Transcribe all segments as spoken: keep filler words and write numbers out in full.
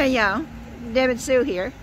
Hey y'all, Deb and Sue here.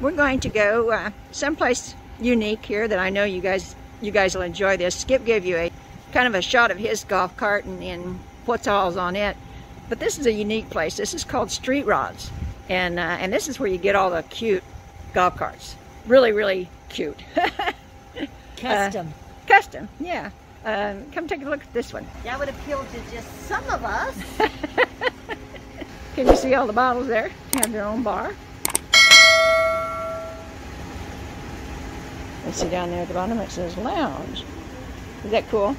We're going to go uh, someplace unique here that I know you guys you guys will enjoy this. Skip gave you a kind of a shot of his golf cart and, and what's all's on it. But this is a unique place. This is called Street Rods. And, uh, and this is where you get all the cute golf carts. Really, really cute. Custom. Uh, custom, yeah. Um, come take a look at this one. That would appeal to just some of us. Can you see all the bottles there? They have their own bar. Let's see down there at the bottom, it says lounge. Is that cool?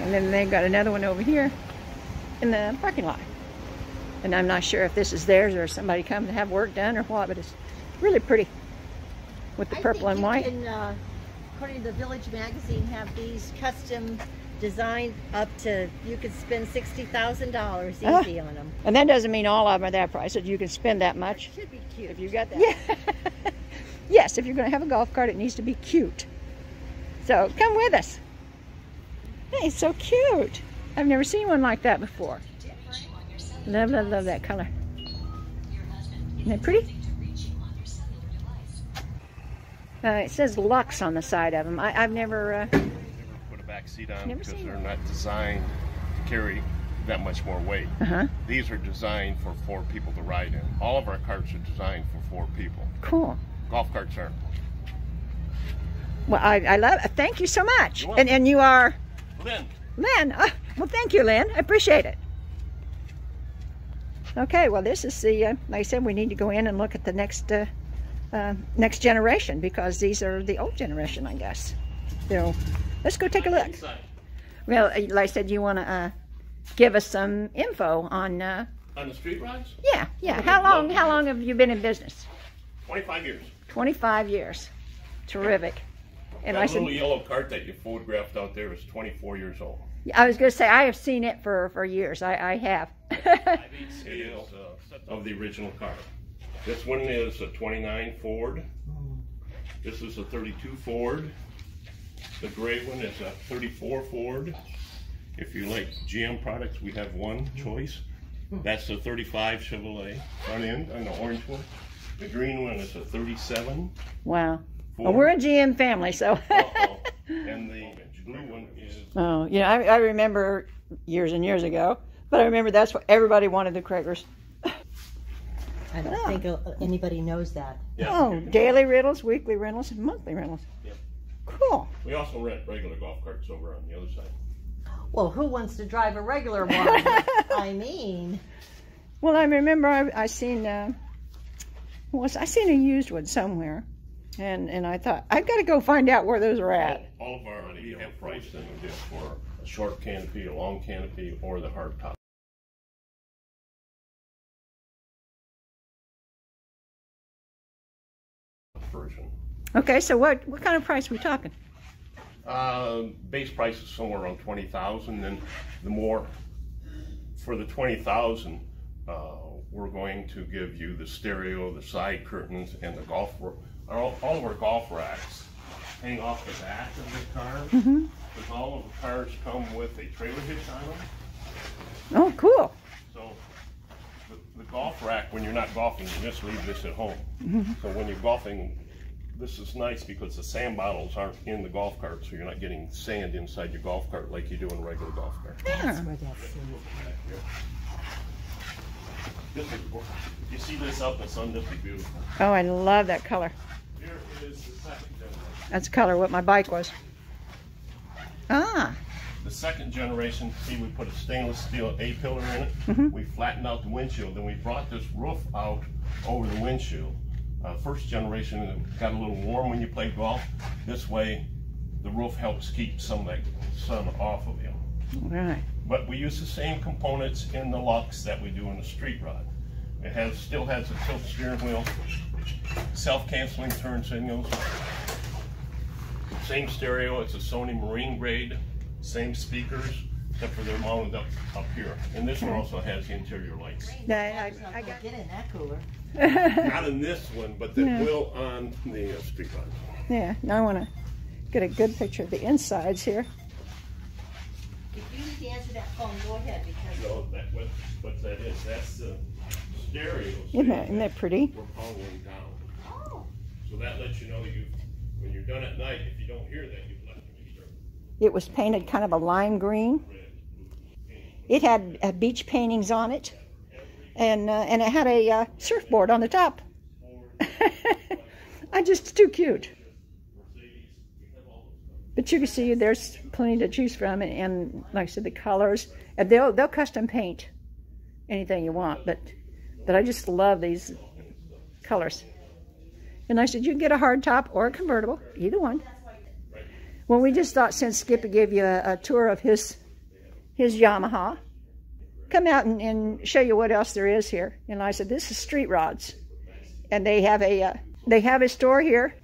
And then they've got another one over here in the parking lot. And I'm not sure if this is theirs or somebody come to have work done or what, but it's really pretty with the I purple and white. Can, uh, according to the Village Magazine, have these custom designed up to, you could spend sixty thousand dollars easy uh, on them. And that doesn't mean all of them are that price, that you can spend that much. It should be cute. If you got that. Yeah. Yes, if you're going to have a golf cart, it needs to be cute. So come with us. Hey, it's so cute. I've never seen one like that before. Love, love, love that color. Isn't that pretty? Uh, it says Lux on the side of them. I, I've never... Uh, never put a back seat on because they're that. Not designed to carry that much more weight. Uh-huh. These are designed for four people to ride in. All of our carts are designed for four people. Cool. Golf carts aren't. Well, I, I love it. Thank you so much. And, and you are? Lynn. Lynn. Oh, well, thank you, Lynn. I appreciate it. Okay, well, this is the, uh, like I said, we need to go in and look at the next uh, uh, next generation, because these are the old generation, I guess. So let's go take a look. Well, like I said, you want to uh, give us some info on... Uh, on the Street Rods? Yeah, yeah. How long, how long have you been in business? twenty-five years. twenty-five years. Terrific. And that I little said, yellow cart that you photographed out there is twenty-four years old. I was going to say, I have seen it for, for years. I, I have. I've each scale uh, of the original car. This one is a twenty-nine Ford. This is a thirty-two Ford. The gray one is a thirty-four Ford. If you like G M products, we have one choice. That's the thirty-five Chevrolet front end on the orange one. The green one is a thirty-seven. Wow. Well, we're a G M family, so. Uh-oh. And the blue one is. Oh, you know, I, I remember years and years ago, but I remember that's what everybody wanted, the Craigers. I don't oh. think anybody knows that. Yeah. Oh, daily rentals, weekly rentals, and monthly rentals. Yep. Cool. We also rent regular golf carts over on the other side. Well, who wants to drive a regular one? I mean. Well, I remember I, I seen, uh, was, I seen a used one somewhere. And and I thought, I've got to go find out where those are at. All, all of our we have pricing for a short canopy, a long canopy, or the hard top. Version. Okay, so what what kind of price are we talking? Uh, base price is somewhere around twenty thousand, and the more for the twenty thousand. Uh, we're going to give you the stereo, the side curtains, and the golf. All, all of our golf racks hang off the back of the car. Mm-hmm. Because all of the cars come with a trailer hitch on them. Oh, cool. So the, the golf rack, when you're not golfing, you just leave this at home. Mm-hmm. So when you're golfing, this is nice because the sand bottles aren't in the golf cart, so you're not getting sand inside your golf cart like you do in a regular golf cart. That's where that's This is you see this up, it's on this beautiful. Oh, I love that color. Here is the second generation. That's the color what my bike was. Ah. The second generation, see, we put a stainless steel A-pillar in it. Mm-hmm. We flattened out the windshield, then we brought this roof out over the windshield. Uh, first generation, it got a little warm when you played golf. This way, the roof helps keep some of that sun off of you. Right. But we use the same components in the Lux that we do in the Street Rod. It has still has a tilt steering wheel, self-canceling turn signals, same stereo. It's a Sony Marine grade, same speakers, except for they're mounted up up here. And this one also has interior lights. No, I, I, I got, get in that cooler. Not in this one, but that no. will on the uh, Street Rod. Yeah. Now I want to get a good picture of the insides here. If you to answer that phone, go ahead. Because no, that, what, what that is, that's the stereo. So isn't, that, isn't that pretty? We're following down. Oh. So that lets you know you, when you're done at night, if you don't hear that, you've left the meter. It was painted kind of a lime green. It had uh, beach paintings on it, and uh, and it had a uh, surfboard on the top. I just too cute. But you can see there's plenty to choose from, and, and like I said, the colors. And they'll they'll custom paint anything you want, but but I just love these colors. And I said you can get a hard top or a convertible, either one. Well, we just thought since Skip gave you a, a tour of his. his Yamaha, come out and, and show you what else there is here. And I said, this is Street Rods, and they have a uh, they have a store here.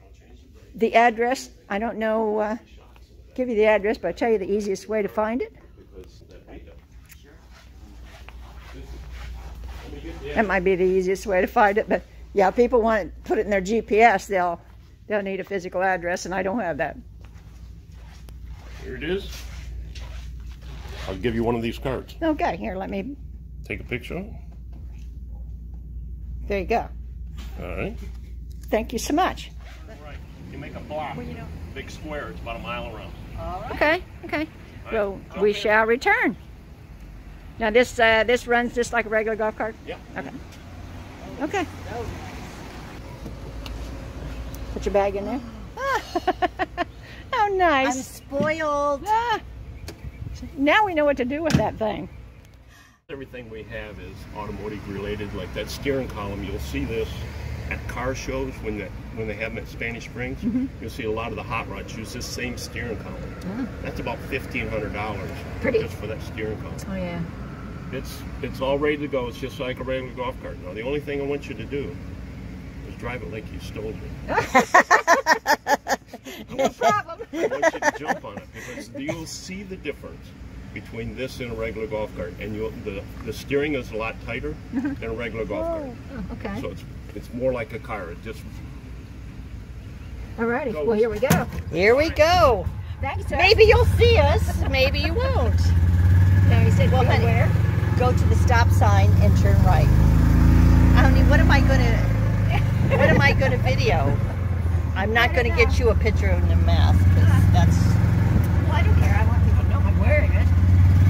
The address, I don't know, uh, give you the address, but I'll tell you the easiest way to find it. That might be the easiest way to find it, but yeah, if people want to put it in their G P S, they'll they'll need a physical address, and I don't have that. Here it is. I'll give you one of these cards. Okay, here, let me... take a picture. There you go. All right. Thank you so much. All right. You make a block. Well, you know. Big square. It's about a mile around. All right. Okay, okay. Right. Well, okay. We shall return. Now, this uh, this runs just like a regular golf cart? Yeah. Okay. Okay. Put your bag in there. How nice. I'm spoiled. Ah. Now we know what to do with that thing. Everything we have is automotive related, like that steering column. You'll see this at car shows when they, when they have them at Spanish Springs. Mm-hmm. You'll see a lot of the hot rods use this same steering column. Oh. That's about fifteen hundred dollars just for that steering column. Oh yeah. It's, it's all ready to go. It's just like a regular golf cart. Now the only thing I want you to do is drive it like you stole it. No problem. I want you to jump on it because you'll see the difference between this and a regular golf cart, and you'll, the the steering is a lot tighter than a regular golf cart. Oh, okay. So it's it's more like a car. It just. Alrighty. Goes. Well, here we go. Here we go. Thanks. Sir. Maybe you'll see us. Maybe you won't. Now he said, "Well, honey, where? Go to the stop sign and turn right." Honey, what am I gonna? What am I gonna video? I'm not going to get you a picture of the mask because that's. Well, I don't care. I want people to know I'm wearing it.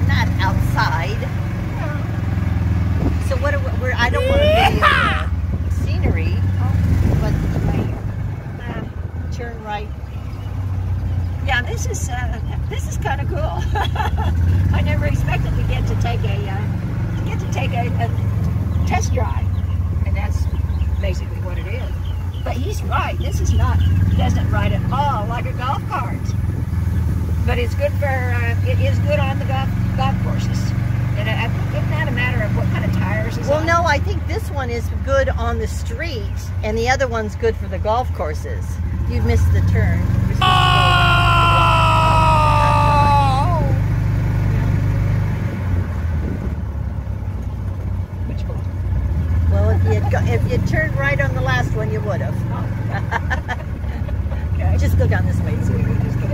Not outside. No. So what? Are we, we're, I don't want to be scenery. Oh. But uh, turn right. Yeah, this is uh, this is kind of cool. I never expected to get to take a uh, to get to take a, a test drive, and that's basically what it is. But he's right. This is not doesn't ride at all like a golf cart. But it's good for uh, it is good on the golf golf courses. And I, I think it's not a matter of what kind of tires. Is well, on. No, I think this one is good on the street, and the other one's good for the golf courses. You've missed the turn. If you turned right on the last one, you would have. Oh. Okay. Just go down this way. So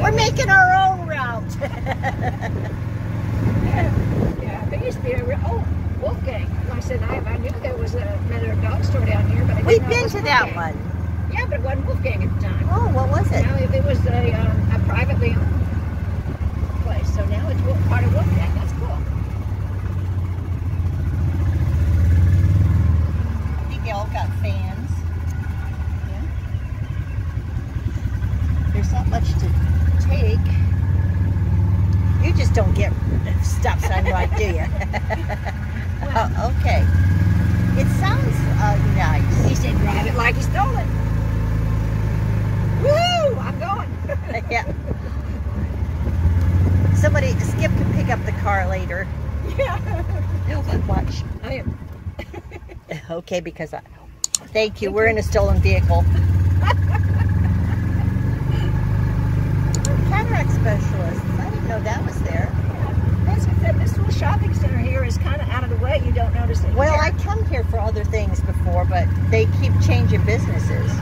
we're making our own route. yeah. yeah, there used to be a real, oh, Wolfgang. I said, I, I knew there was another dog store down here, but I didn't We've know been to Wolfgang. That one. Yeah, but it wasn't Wolfgang at the time. Oh, what was it? Now, if it was a, um, a privately owned place, so now it's part of Wolfgang. That's cool. They all got fans. Yeah. There's not much to take. You just don't get stop sign right, do you? Well, uh, okay. It sounds uh, nice. He said, "Drive it like you stole it." Woo! I'm going. Yeah. Somebody, Skip can pick up the car later. Yeah. No, but watch. I am. Okay, because I... Thank you. Thank We're you. in a stolen vehicle. Cataract specialist. I didn't know that was there. Yeah. This little shopping center here is kind of out of the way. You don't notice it. Well, here. I come here for other things before, but they keep changing businesses.